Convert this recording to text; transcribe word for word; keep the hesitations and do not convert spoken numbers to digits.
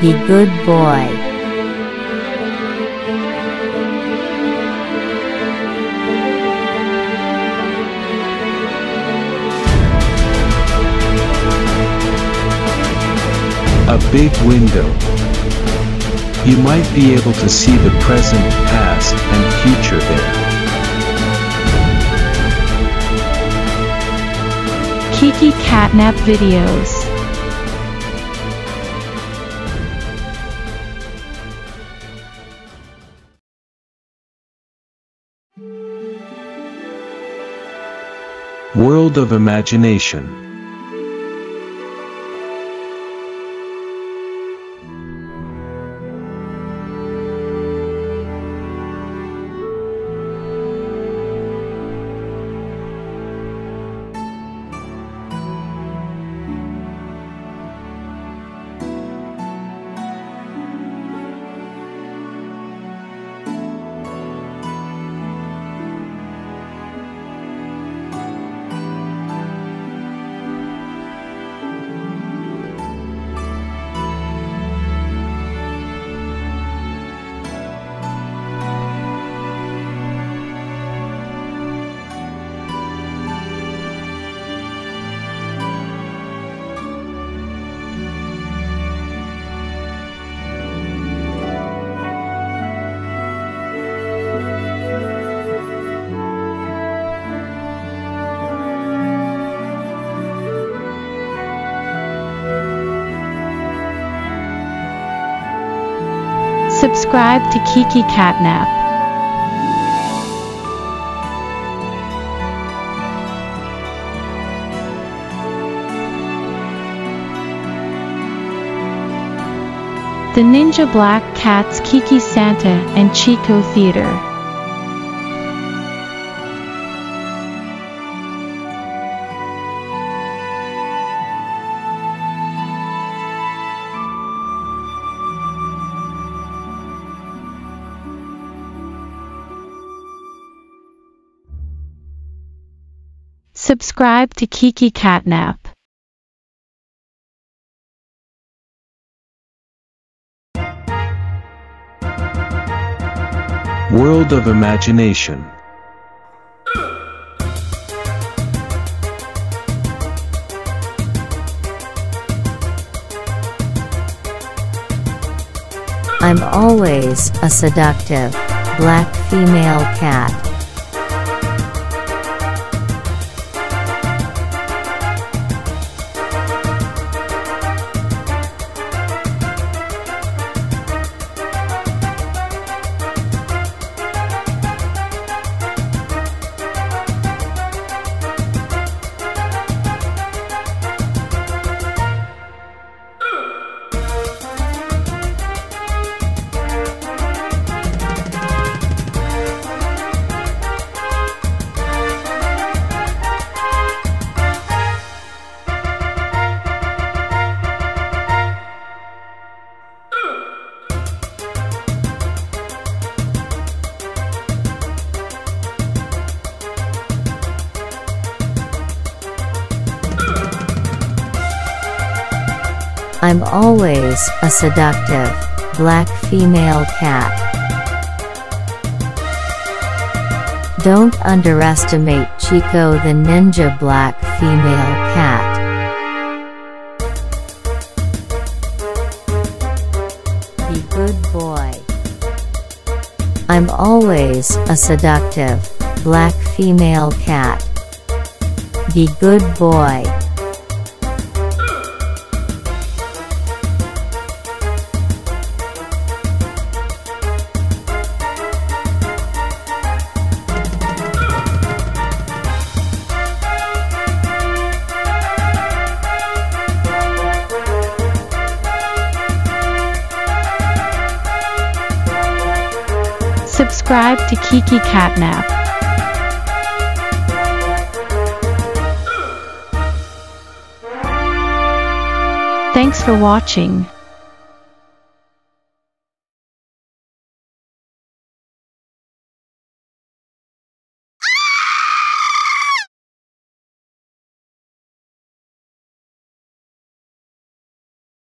Be good boy. A big window. You might be able to see the present, past, and future there. Kiki Catnap videos. World of Imagination. Subscribe to Kiki Catnap. The Ninja Black Cats Kiki Santa and Chico Theater. Subscribe to Kiki Catnap. World of Imagination. I'm always a seductive black female cat. I'm always a seductive black female cat. Don't underestimate Chico the Ninja Black Female Cat. Be good boy. I'm always a seductive black female cat. Be good boy. Subscribe to Kiki Catnap. Thanks for watching.